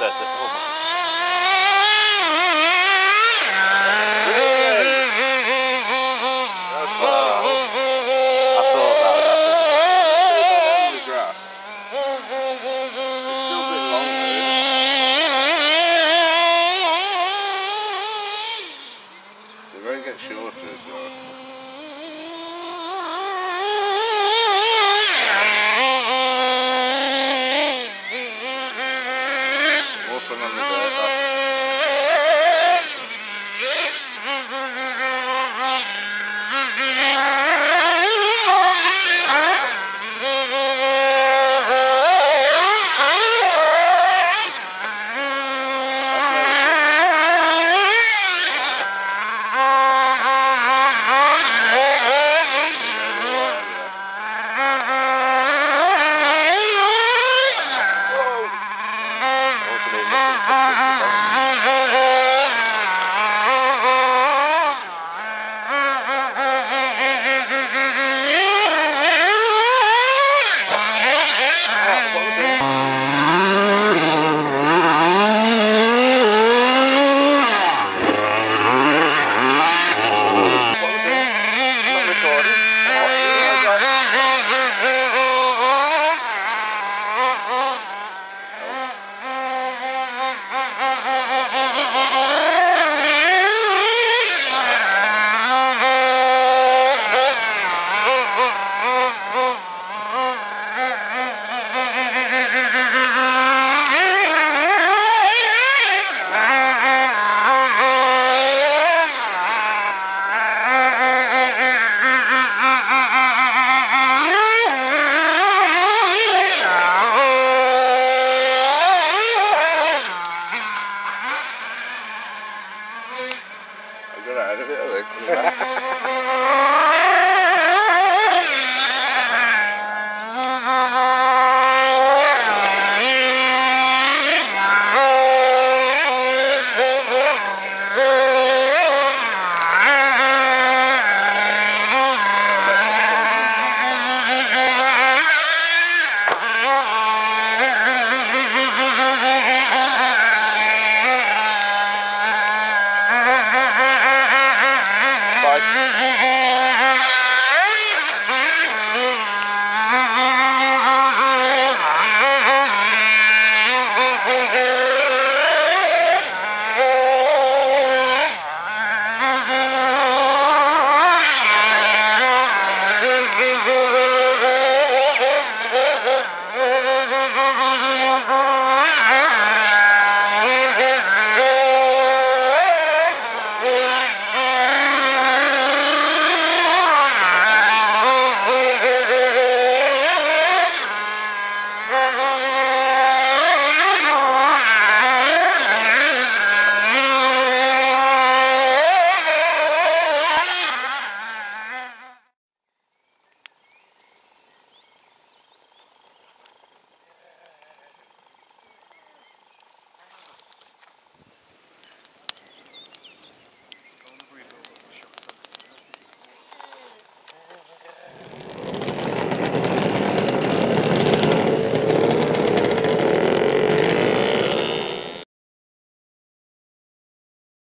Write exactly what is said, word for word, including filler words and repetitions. I think so.